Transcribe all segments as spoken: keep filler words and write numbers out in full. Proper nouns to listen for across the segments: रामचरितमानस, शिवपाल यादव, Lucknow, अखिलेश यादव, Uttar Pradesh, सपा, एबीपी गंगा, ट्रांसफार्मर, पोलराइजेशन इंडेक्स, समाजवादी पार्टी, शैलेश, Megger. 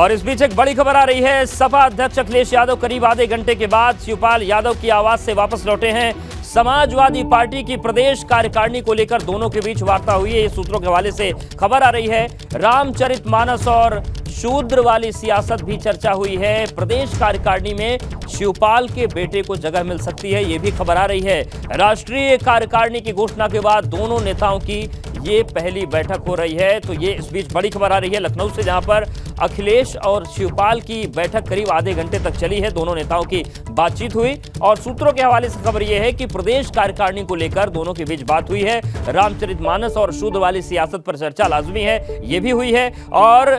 और इस बीच एक बड़ी खबर आ रही है। सपा अध्यक्ष अखिलेश यादव करीब आधे घंटे के बाद शिवपाल यादव की आवाज से वापस लौटे हैं। समाजवादी पार्टी की प्रदेश कार्यकारिणी को लेकर दोनों के बीच वार्ता हुई है, ये सूत्रों के हवाले से खबर आ रही है। रामचरितमानस और शूद्र वाली सियासत भी चर्चा हुई है। प्रदेश कार्यकारिणी में शिवपाल के बेटे को जगह मिल सकती है, ये भी खबर आ रही है। राष्ट्रीय कार्यकारिणी की घोषणा के बाद दोनों नेताओं की ये पहली बैठक हो रही है। तो ये इस बीच बड़ी खबर आ रही है लखनऊ से, जहां पर अखिलेश और शिवपाल की बैठक करीब आधे घंटे तक चली है। दोनों नेताओं की बातचीत हुई और सूत्रों के हवाले से खबर यह है कि प्रदेश कार्यकारिणी को लेकर दोनों के बीच बात हुई है। रामचरितमानस और शूद्र वाली सियासत पर चर्चा लाजमी है, ये भी हुई है। और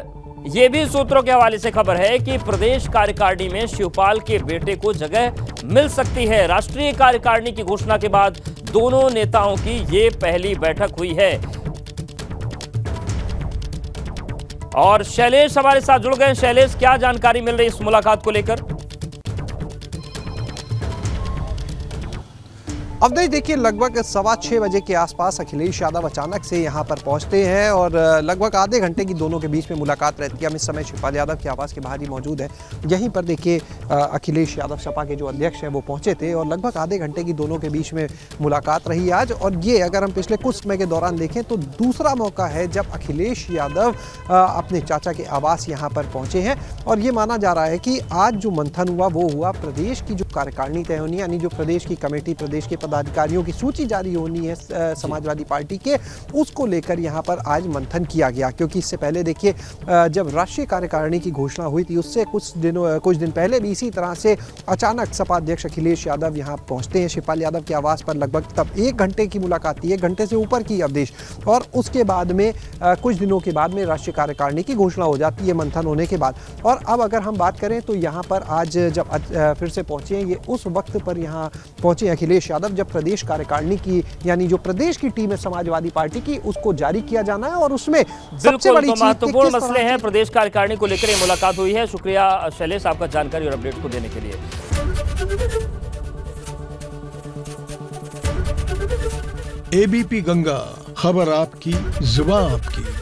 ये भी सूत्रों के हवाले से खबर है कि प्रदेश कार्यकारिणी में शिवपाल के बेटे को जगह मिल सकती है। राष्ट्रीय कार्यकारिणी की घोषणा के बाद दोनों नेताओं की ये पहली बैठक हुई है। और शैलेश हमारे साथ जुड़ गए। शैलेश, क्या जानकारी मिल रही है इस मुलाकात को लेकर? अब नहीं, देखिए लगभग सवा छः बजे के आसपास अखिलेश यादव अचानक से यहाँ पर पहुँचते हैं और लगभग आधे घंटे की दोनों के बीच में मुलाकात रहती है। हम इस समय शिवपाल यादव की आवाज़ के बाहर ही मौजूद है। यहीं पर देखिए अखिलेश यादव सपा के जो अध्यक्ष हैं वो पहुँचे थे और लगभग आधे घंटे की दोनों के बीच में मुलाकात रही आज। और ये अगर हम पिछले कुछ समय के दौरान देखें तो दूसरा मौका है जब अखिलेश यादव अपने चाचा के आवास यहाँ पर पहुँचे हैं। और ये माना जा रहा है कि आज जो मंथन हुआ वो हुआ प्रदेश की जो कार्यकारिणी तय होनी, यानी जो प्रदेश की कमेटी, प्रदेश के पदाधिकारियों की सूची जारी होनी है समाजवादी पार्टी के, उसको लेकर यहां पर आज मंथन किया गया। क्योंकि इससे पहले देखिए जब राष्ट्रीय कार्यकारिणी की घोषणा हुई थी उससे कुछ दिनों कुछ दिन पहले भी इसी तरह से अचानक सपा अध्यक्ष अखिलेश यादव यहां पहुंचते हैं शिवपाल यादव के आवास पर। लगभग तब एक घंटे की मुलाकात थी, एक घंटे से ऊपर की अवधेश, और उसके बाद में कुछ दिनों के बाद में राष्ट्रीय कार्यकारिणी की घोषणा हो जाती है मंथन होने के बाद। और अब अगर हम बात करें तो यहाँ पर आज जब फिर से पहुंचे, ये उस वक्त पर यहाँ पहुंचे अखिलेश यादव जब प्रदेश कार्यकारिणी की, यानी जो प्रदेश की टीम है समाजवादी पार्टी की, उसको जारी किया जाना है। और उसमें सबसे बड़ी चीज महत्वपूर्ण मसले हैं प्रदेश कार्यकारिणी को लेकर, ये मुलाकात हुई है। शुक्रिया शैलेश आपका जानकारी और अपडेट को देने के लिए। एबीपी गंगा, खबर आपकी, जुबान आपकी।